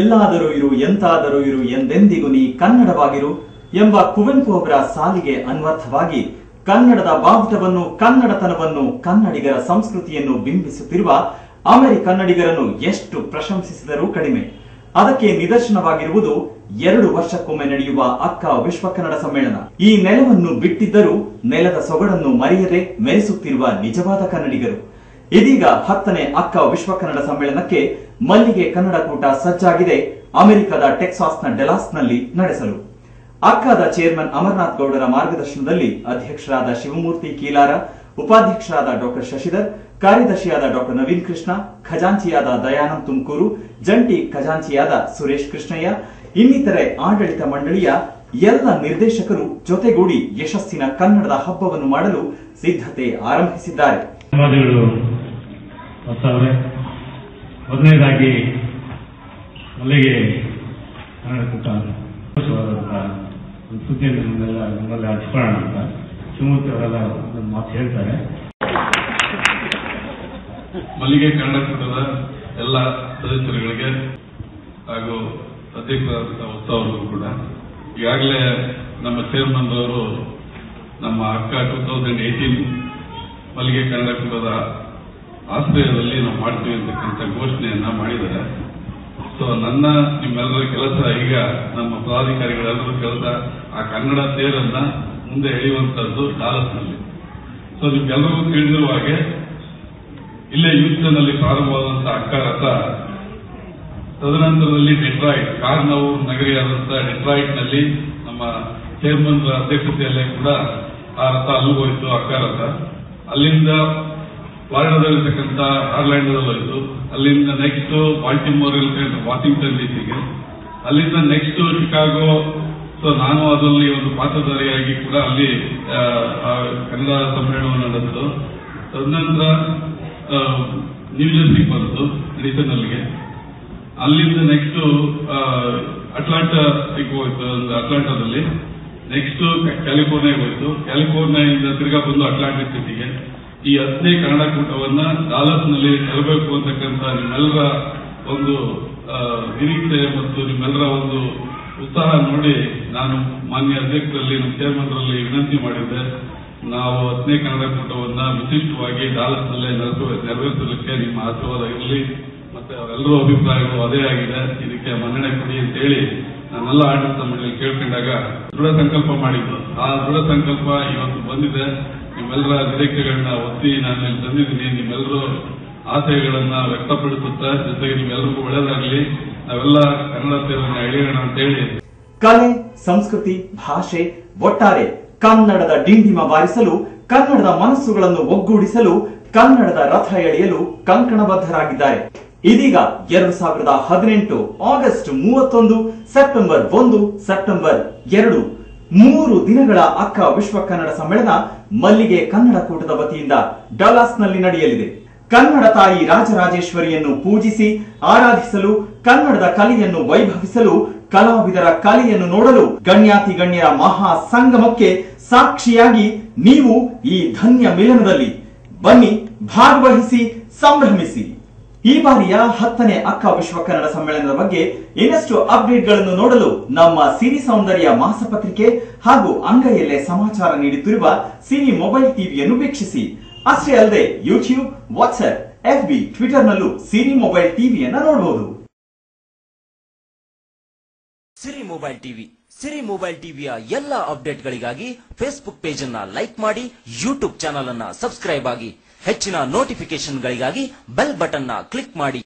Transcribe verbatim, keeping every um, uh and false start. ಎಲ್ಲಾದರೂ ಇರು ಎಂತಾದರೂ ಇರು ಎಂದೆಂದಿಗೂ ನೀ ಕನ್ನಡವಾಗಿರು ಎಂಬ ಕುವೆಂಪು ಅವರ ಸಾಲಿಗೆ ಅನ್ವರ್ಥವಾಗಿ ಕನ್ನಡದ ಬಾವುಟವನ್ನು, ಕನ್ನಡತನವನ್ನು, ಕನ್ನಡಿಗರ ಸಂಸ್ಕೃತಿಯನ್ನು ಬಿಂಬಿಸುತ್ತಿರುವ ಅಮೆರಿ ಕನ್ನಡಿಗರನ್ನು ಎಷ್ಟು ಪ್ರಶಂಸಿಸಿದರೂ ಕಡಿಮೆ. ಅದಕ್ಕೆ ನಿದರ್ಶನವಾಗಿರುವುದು ಎರಡು ವರ್ಷಕ್ಕೊಮ್ಮೆ ನಡೆಯುವ ಅಕ್ಕ ವಿಶ್ವ ಕನ್ನಡ ಸಮ್ಮೇಳನ. ಈ ನೆಲವನ್ನು ಬಿಟ್ಟಿದ್ದರೂ ನೆಲದ ಸೊಗಡನ್ನು ಮರೆಯದೆ ಮೆರೆಸುತ್ತಿರುವ ನಿಜವಾದ ಕನ್ನಡಿಗರು. ಇದೀಗ ಹತ್ತನೇ ಅಕ್ಕ ವಿಶ್ವ ಕನ್ನಡ ಸಮ್ಮೇಳನಕ್ಕೆ ಮಲ್ಲಿಗೆ ಕನ್ನಡ ಕೂಟ ಸಜ್ಜಾಗಿದೆ ಅಮೆರಿಕದ ಟೆಕ್ಸಾಸ್ನ ಡೆಲಾಸ್ನಲ್ಲಿ ನಡೆಸಲು. ಅಕ್ಕದ ಚೇರ್ಮನ್ ಅಮರನಾಥ್ ಗೌಡರ ಮಾರ್ಗದರ್ಶನದಲ್ಲಿ ಅಧ್ಯಕ್ಷರಾದ ಶಿವಮೂರ್ತಿ ಕೀಲಾರ, ಉಪಾಧ್ಯಕ್ಷರಾದ ಡಾಕ್ಟರ್ ಶಶಿಧರ್, ಕಾರ್ಯದರ್ಶಿಯಾದ ಡಾಕ್ಟರ್ ನವೀನ್ ಕೃಷ್ಣ, ಖಜಾಂಚಿಯಾದ ದಯಾನಂದ್ ತುಮಕೂರು, ಜಂಟಿ ಖಜಾಂಚಿಯಾದ ಸುರೇಶ್ ಕೃಷ್ಣಯ್ಯ, ಇನ್ನಿತರೆ ಆಡಳಿತ ಮಂಡಳಿಯ ಎಲ್ಲ ನಿರ್ದೇಶಕರು ಜೊತೆಗೂಡಿ ಯಶಸ್ಸಿನ ಕನ್ನಡದ ಹಬ್ಬವನ್ನು ಮಾಡಲು ಸಿದ್ಧತೆ ಆರಂಭಿಸಿದ್ದಾರೆ. ಮೊದಲನೇದಾಗಿ ಮಲ್ಲಿಗೆ ಕನ್ನಡ ಸುದ್ದಿಯನ್ನು ನಿಮ್ಮೆಲ್ಲ ನಿಮ್ಮಲ್ಲಿ ಹಚ್ಕೊಳ್ಳೋಣ ಅಂತ ಶಿವಮೂರ್ತಿ ಅವರೆಲ್ಲ ಒಂದು ಮಾತು ಹೇಳ್ತಾರೆ. ಮಲ್ಲಿಗೆ ಕನ್ನಡ ಕೂಟದ ಎಲ್ಲ ಸದಸ್ಯರುಗಳಿಗೆ ಹಾಗೂ ಅಧ್ಯಕ್ಷ ಉತ್ಸವರಿಗೂ ಕೂಡ ಈಗಾಗಲೇ ನಮ್ಮ ಚೇರ್ಮನ್ ಅವರು ನಮ್ಮ ಅಕ್ಕ ಟೂ ತೌಸಂಡ್ ಏಟೀನ್ ಮಲ್ಲಿಗೆ ಕನ್ನಡ ಕೂಟದ ಆಶ್ರಯದಲ್ಲಿ ನಾವು ಮಾಡ್ತೀವಿ ಅಂತಕ್ಕಂಥ ಘೋಷಣೆಯನ್ನ ಮಾಡಿದ್ದಾರೆ. ಸೊ ನನ್ನ ನಿಮ್ಮೆಲ್ಲರ ಕೆಲಸ ಈಗ ನಮ್ಮ ಪದಾಧಿಕಾರಿಗಳೆಲ್ಲರ ಕೆಲಸ ಆ ಕನ್ನಡ ತೇರನ್ನ ಮುಂದೆ ಎಳೆಯುವಂತಹದ್ದು ಡಾಲಸ್ನಲ್ಲಿ. ಸೊ ನಿಮ್ಗೆಲ್ಲರಿಗೂ ತಿಳಿದಿರುವ ಹಾಗೆ ಇಲ್ಲೇ ಯೂಸ್ಟನ್ ನಲ್ಲಿ ಪ್ರಾರಂಭವಾದಂತಹ ಅಕ್ಕ ರಥ ತದನಂತರದಲ್ಲಿ ಡೆಟ್ರಾಯಿಟ್ ಕಾರ್ನೌ ನಗರಿಯಾದಂತಹ ಡೆಟ್ರಾಯಿಟ್ ನಲ್ಲಿ ನಮ್ಮ ಚೇರ್ಮನ್ ಅಧ್ಯಕ್ಷತೆಯಲ್ಲೇ ಕೂಡ ಆ ರಥ ಅಲ್ಲಿಗೆ ಹೋಯಿತು ಅಕ್ಕ ರಥ. ಅಲ್ಲಿಂದ ಫ್ಲಾರಿಡಾದಲ್ಲಿರ್ತಕ್ಕಂಥ ಆರ್ಲ್ಯಾಂಡೋದಲ್ಲೋಯ್ತು. ಅಲ್ಲಿಂದ ನೆಕ್ಸ್ಟ್ ಬಾಲ್ಟಿಮೋರ್ ಇರ್ತಕ್ಕಂಥ ವಾಷಿಂಗ್ಟನ್ ಡಿ ಸಿಗೆ, ಅಲ್ಲಿಂದ ನೆಕ್ಸ್ಟ್ ಶಿಕಾಗೋ. ಸೊ ನಾನು ಅದರಲ್ಲಿ ಒಂದು ಪಾತ್ರಧಾರಿಯಾಗಿ ಕೂಡ ಅಲ್ಲಿ ಕನ್ನಡ ಸಮ್ಮೇಳನವನ್ನು ನಡೆದು ತದನಂತರ ನ್ಯೂಜೆರ್ಸಿಗೆ ಬಂತು ಡಿಸನಲ್ಗೆ. ಅಲ್ಲಿಂದ ನೆಕ್ಸ್ಟ್ ಅಟ್ಲಾಂಟಾಗೆ ಹೋಯ್ತು, ಒಂದು ಅಟ್ಲಾಂಟಾದಲ್ಲಿ ನೆಕ್ಸ್ಟ್ ಕ್ಯಾಲಿಫೋರ್ನಿಯಾಗೆ ಹೋಯ್ತು, ಕ್ಯಾಲಿಫೋರ್ನಿಯಾದಿಂದ ತಿರ್ಗಾ ಬಂದು ಅಟ್ಲಾಂಟಿಕ್ ಸಿಟಿಗೆ. ಈ ಹತ್ತನೇ ಕನ್ನಡ ಕೂಟವನ್ನ ಡಾಲಸ್ನಲ್ಲಿ ತರಬೇಕು ಅಂತಕ್ಕಂಥ ನಿಮ್ಮೆಲ್ಲರ ಒಂದು ನಿರೀಕ್ಷೆ ಮತ್ತು ನಿಮ್ಮೆಲ್ಲರ ಒಂದು ಉತ್ಸಾಹ ನೋಡಿ ನಾನು ಮಾನ್ಯ ಅಧ್ಯಕ್ಷರಲ್ಲಿ ನಮ್ಮ ಚೇರ್ಮನ್ರಲ್ಲಿ ವಿನಂತಿ ಮಾಡಿದ್ದೆ. ನಾವು ಹತ್ತನೇ ಕನ್ನಡ ಕೂಟವನ್ನ ವಿಶಿಷ್ಟವಾಗಿ ಡಾಲಸ್ನಲ್ಲೇ ನೆರವೇರಿಸಲಿಕ್ಕೆ ನಿಮ್ಮ ಆಶೀರ್ವಾದ ಇರಲಿ, ಮತ್ತೆ ಅವರೆಲ್ಲರೂ ಅಭಿಪ್ರಾಯಗಳು ಅದೇ ಆಗಿದೆ, ಇದಕ್ಕೆ ಮನ್ನಣೆ ಕೊಡಿ ಅಂತೇಳಿ ನಾನೆಲ್ಲ ಆಡಳಿತ ಮಂಡಳಿ ಕೇಳ್ಕೊಂಡಾಗ ದೃಢ ಸಂಕಲ್ಪ ಮಾಡಿದ್ದು. ಆ ದೃಢ ಸಂಕಲ್ಪ ಇವತ್ತು ಬಂದಿದೆ. ನಿಮ್ಮೆಲ್ಲರ ನಿರೀಕ್ಷೆಗಳನ್ನ ಒತ್ತಿ ನಾನು ಇಲ್ಲಿ ತಂದಿದ್ದೀನಿ. ನಿಮ್ಮೆಲ್ಲರೂ ಆಶಯಗಳನ್ನ ವ್ಯಕ್ತಪಡಿಸುತ್ತಾ ಜೊತೆಗೆ ನಿಮ್ಮೆಲ್ಲರಿಗೂ ಒಳ್ಳೆಯದಾಗಲಿ, ನಾವೆಲ್ಲ ಕನ್ನಡ ಸೇವೆಯನ್ನು ಎಳೆಯೋಣ ಅಂತೇಳಿ. ಕಲೆ, ಸಂಸ್ಕೃತಿ, ಭಾಷೆ, ಒಟ್ಟಾರೆ ಕನ್ನಡದ ಡಿಂಡಿಮ ಬಾರಿಸಲು, ಕನ್ನಡದ ಮನಸ್ಸುಗಳನ್ನು ಒಗ್ಗೂಡಿಸಲು, ಕನ್ನಡದ ರಥ ಎಳೆಯಲು ಕಂಕಣಬದ್ಧರಾಗಿದ್ದಾರೆ. ಇದೀಗ ಎರಡು ಸಾವಿರದ ಹದಿನೆಂಟು ಆಗಸ್ಟ್ ಮೂವತ್ತೊಂದು, ಸೆಪ್ಟೆಂಬರ್ ಒಂದು, ಸೆಪ್ಟೆಂಬರ್ ಎರಡು, ಮೂರು ದಿನಗಳ ಅಕ್ಕ ವಿಶ್ವ ಕನ್ನಡ ಸಮ್ಮೇಳನ ಮಲ್ಲಿಗೆ ಕನ್ನಡ ಕೂಟದ ವತಿಯಿಂದ ಡಲಾಸ್ನಲ್ಲಿ ನಡೆಯಲಿದೆ. ಕನ್ನಡ ತಾಯಿ ರಾಜರಾಜೇಶ್ವರಿಯನ್ನು ಪೂಜಿಸಿ ಆರಾಧಿಸಲು, ಕನ್ನಡದ ಕಲೆಯನ್ನು ವೈಭವಿಸಲು, ಕಲಾವಿದರ ಕಲೆಯನ್ನು ನೋಡಲು ಗಣ್ಯಾತಿ ಗಣ್ಯರ ಮಹಾ ಸಂಗಮಕ್ಕೆ ಸಾಕ್ಷಿಯಾಗಿ ನೀವು ಈ ಧನ್ಯ ಮಿಲನದಲ್ಲಿ ಬನ್ನಿ, ಭಾಗವಹಿಸಿ, ಸಂಭ್ರಮಿಸಿ. ಈ ಬಾರಿಯ ಹತ್ತನೇ ಅಕ್ಕ ವಿಶ್ವ ಕನ್ನಡ ಸಮ್ಮೇಳನದ ಬಗ್ಗೆ ಇನ್ನಷ್ಟು ಅಪ್ಡೇಟ್ಗಳನ್ನು ನೋಡಲು ನಮ್ಮ ಸಿರಿ ಸೌಂದರ್ಯ ಮಾಸಪತ್ರಿಕೆ ಹಾಗೂ ಅಂಗೈಯಲ್ಲೇ ಸಮಾಚಾರ ನೀಡುತ್ತಿರುವ ಸಿರಿ ಮೊಬೈಲ್ ಟಿವಿಯನ್ನು ವೀಕ್ಷಿಸಿ. ಅಷ್ಟೇ ಅಲ್ಲದೆ ಯೂಟ್ಯೂಬ್, ವಾಟ್ಸ್ಆಪ್, ಎಫ್ಬಿ, ಟ್ವಿಟರ್ನಲ್ಲೂ ಸಿರಿ ಮೊಬೈಲ್ ಟಿವಿಯನ್ನು ನೋಡಬಹುದು. Siri mobile TV Siri mobile ಟಿವಿಯ ಎಲ್ಲ ಅಪ್ಡೇಟ್ಗಳಿಗಾಗಿ ಫೇಸ್ಬುಕ್ ಪೇಜ್ ಅನ್ನ ಲೈಕ್ ಮಾಡಿ, ಯೂಟ್ಯೂಬ್ ಚಾನಲ್ ಅನ್ನ ಸಬ್ಸ್ಕ್ರೈಬ್ ಆಗಿ, ಹೆಚ್ಚಿನ ನೋಟಿಫಿಕೇಶನ್ಗಳಿಗಾಗಿ ಬೆಲ್ ಬಟನ್ನ ಕ್ಲಿಕ್ ಮಾಡಿ.